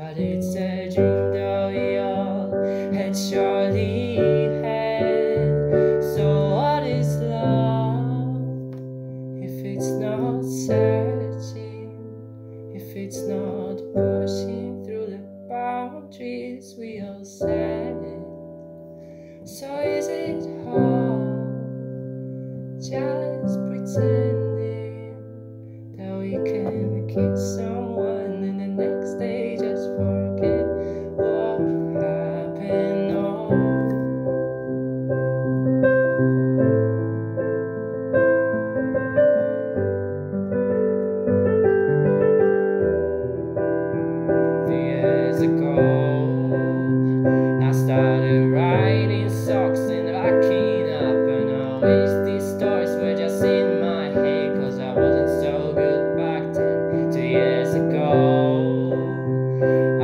but it's a dream that we all had surely had. So what is love if it's not searching, if it's not pushing through the boundaries we all set? So is it hard just pretending that we can kiss someone and the next day just forget what happened? Oh. 3 years ago I started writing songs and locking up, and I wish these stories were just in my head, cause I wasn't so good back then. 2 years ago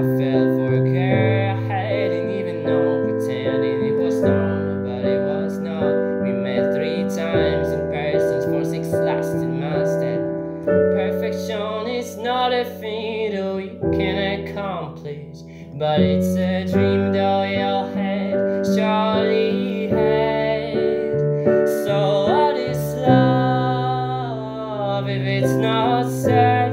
I fell for a girl I hadn't even known, pretending it was normal, but it was not. We met 3 times in person, 4, 6 last in my step. Perfection is not a thing that we can accomplish, but it's a dream that we all had, surely had. So what is love if it's not sad?